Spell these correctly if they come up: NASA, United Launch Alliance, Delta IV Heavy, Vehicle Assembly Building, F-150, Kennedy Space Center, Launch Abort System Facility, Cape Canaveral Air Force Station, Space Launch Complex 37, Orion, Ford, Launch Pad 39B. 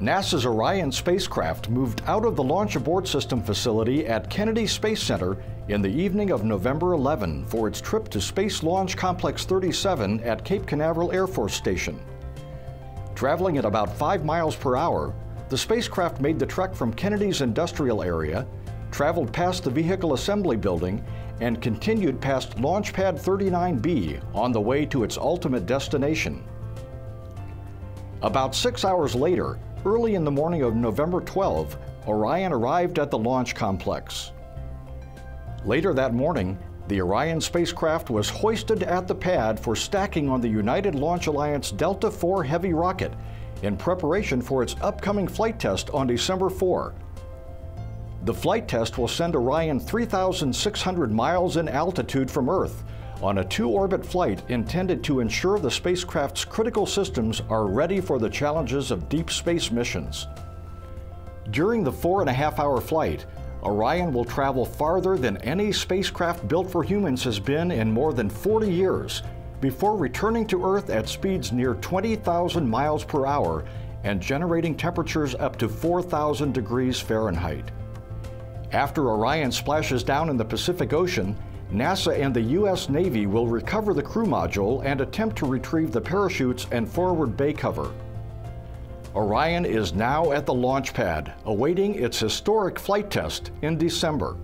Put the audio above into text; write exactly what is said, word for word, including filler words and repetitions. NASA's Orion spacecraft moved out of the Launch Abort System Facility at Kennedy Space Center in the evening of November eleventh for its trip to Space Launch Complex thirty-seven at Cape Canaveral Air Force Station. Traveling at about five miles per hour, the spacecraft made the trek from Kennedy's industrial area, traveled past the Vehicle Assembly Building, and continued past Launch Pad thirty-nine B on the way to its ultimate destination. About six hours later, early in the morning of November twelfth, Orion arrived at the launch complex. Later that morning, the Orion spacecraft was hoisted at the pad for stacking on the United Launch Alliance Delta four Heavy rocket in preparation for its upcoming flight test on December fourth. The flight test will send Orion three thousand six hundred miles in altitude from Earth on a two-orbit flight intended to ensure the spacecraft's critical systems are ready for the challenges of deep space missions. During the four and a half hour flight, Orion will travel farther than any spacecraft built for humans has been in more than forty years, before returning to Earth at speeds near twenty thousand miles per hour and generating temperatures up to four thousand degrees Fahrenheit. After Orion splashes down in the Pacific Ocean, NASA and the U S Navy will recover the crew module and attempt to retrieve the parachutes and forward bay cover. Orion is now at the launch pad, awaiting its historic flight test in December.